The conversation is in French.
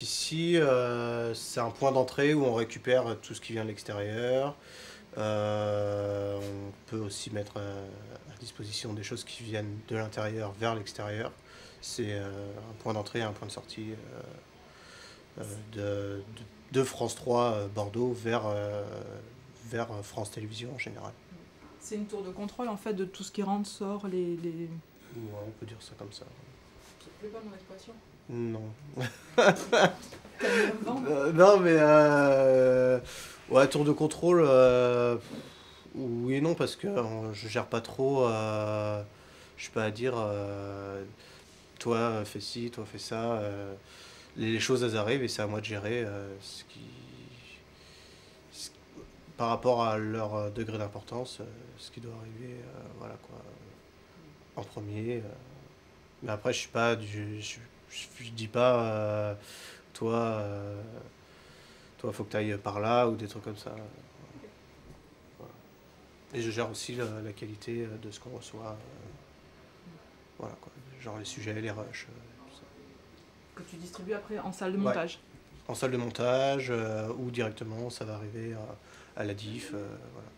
Ici, c'est un point d'entrée où on récupère tout ce qui vient de l'extérieur. On peut aussi mettre à disposition des choses qui viennent de l'intérieur vers l'extérieur. C'est un point d'entrée et un point de sortie de France 3 Bordeaux vers France Télévision en général. C'est une tour de contrôle en fait de tout ce qui rentre, sort, les... Ouais, on peut dire ça comme ça. C'est plus pas mon expression. Non. Non mais ouais, tour de contrôle, oui et non, parce que je gère pas trop, je sais pas à dire, toi fais ci, toi fais ça, les choses elles arrivent et c'est à moi de gérer par rapport à leur degré d'importance, ce qui doit arriver, voilà quoi, en premier, mais après je suis pas du... Je dis pas, toi, faut que tu ailles par là, ou des trucs comme ça. Voilà. Et je gère aussi la qualité de ce qu'on reçoit. Voilà, quoi. Genre les sujets, les rushs, tout ça. Que tu distribues après en salle de montage. Ouais. En salle de montage, ou directement, ça va arriver à la diff, voilà.